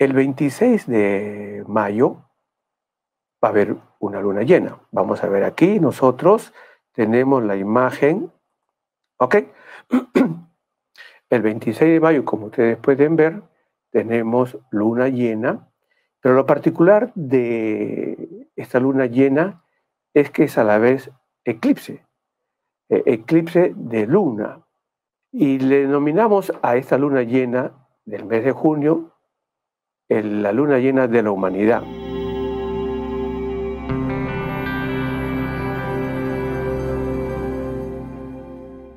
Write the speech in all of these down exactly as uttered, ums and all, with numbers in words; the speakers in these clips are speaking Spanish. El veintiséis de mayo va a haber una luna llena. Vamos a ver aquí, nosotros tenemos la imagen, ¿ok? El veintiséis de mayo, como ustedes pueden ver, tenemos luna llena, pero lo particular de esta luna llena es que es a la vez eclipse, eh, eclipse de luna. Y le denominamos a esta luna llena del mes de junio el, la luna llena de la humanidad.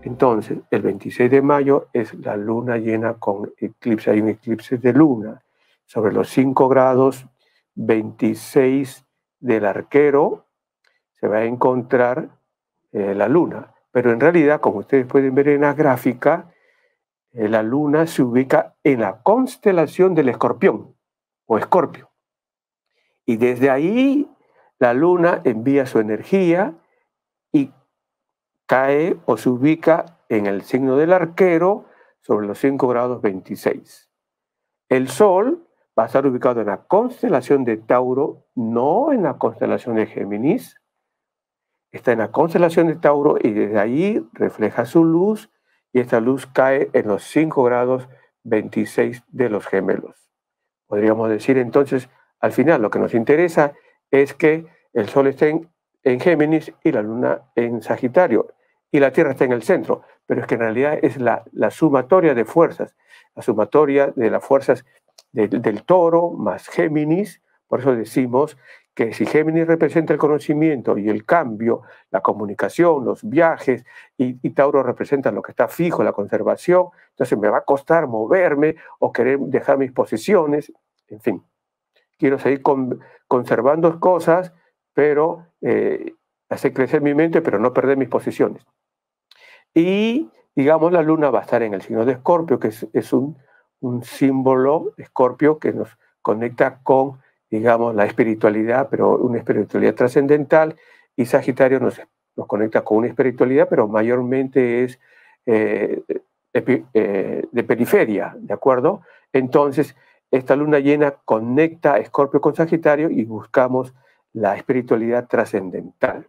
Entonces, el veintiséis de mayo es la luna llena con eclipse, hay un eclipse de luna, sobre los cinco grados veintiséis del arquero se va a encontrar eh, la luna. Pero en realidad, como ustedes pueden ver en la gráfica, eh, la luna se ubica en la constelación del escorpión o escorpio. Y desde ahí la luna envía su energía y cae o se ubica en el signo del arquero sobre los cinco grados veintiséis. El sol va a estar ubicado en la constelación de Tauro, no en la constelación de Géminis. Está en la constelación de Tauro y desde ahí refleja su luz y esta luz cae en los cinco grados veintiséis de los gemelos. Podríamos decir entonces, al final lo que nos interesa es que el Sol esté en, en Géminis y la Luna en Sagitario y la Tierra está en el centro, pero es que en realidad es la, la sumatoria de fuerzas, la sumatoria de las fuerzas de, del Toro más Géminis, por eso decimos que si Géminis representa el conocimiento y el cambio, la comunicación, los viajes, y, y Tauro representa lo que está fijo, la conservación, entonces me va a costar moverme o querer dejar mis posiciones, en fin. Quiero seguir con, conservando cosas, pero eh, hacer crecer mi mente, pero no perder mis posiciones. Y, digamos, la luna va a estar en el signo de Escorpio, que es, es un, un símbolo, Escorpio, que nos conecta con digamos, la espiritualidad, pero una espiritualidad trascendental, y Sagitario nos, nos conecta con una espiritualidad, pero mayormente es eh, de, eh, de periferia, ¿de acuerdo? Entonces, esta luna llena conecta a Escorpio con Sagitario y buscamos la espiritualidad trascendental.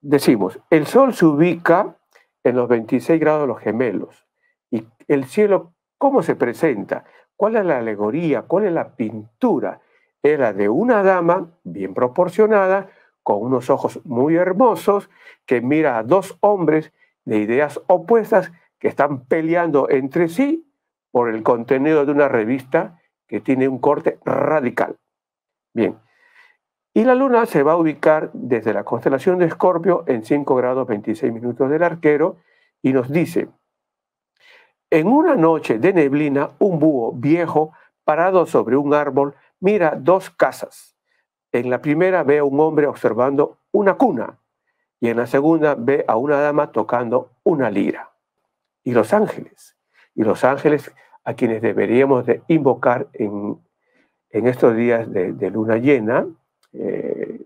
Decimos, el Sol se ubica en los veintiséis grados de los gemelos, y el cielo, ¿cómo se presenta? ¿Cuál es la alegoría? ¿Cuál es la pintura? Era de una dama bien proporcionada, con unos ojos muy hermosos, que mira a dos hombres de ideas opuestas que están peleando entre sí por el contenido de una revista que tiene un corte radical. Bien, y la luna se va a ubicar desde la constelación de Escorpio en cinco grados veintiséis minutos del arquero y nos dice, en una noche de neblina, un búho viejo parado sobre un árbol mira dos casas. En la primera ve a un hombre observando una cuna y en la segunda ve a una dama tocando una lira. Y los ángeles, y los ángeles a quienes deberíamos de invocar en, en estos días de, de luna llena, eh,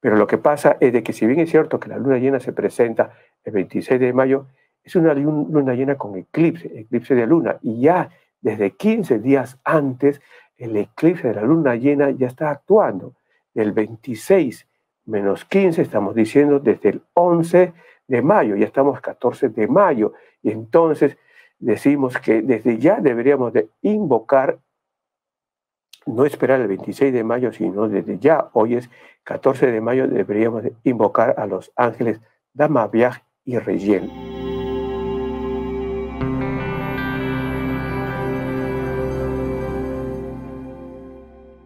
pero lo que pasa es de que si bien es cierto que la luna llena se presenta el veintiséis de mayo, es una luna llena con eclipse, eclipse de luna, y ya desde quince días antes el eclipse de la luna llena ya está actuando. Del veintiséis menos quince, estamos diciendo desde el once de mayo, ya estamos catorce de mayo. Y entonces decimos que desde ya deberíamos de invocar, no esperar el veintiséis de mayo, sino desde ya, hoy es catorce de mayo, deberíamos de invocar a los ángeles Damaviaj y Reyel.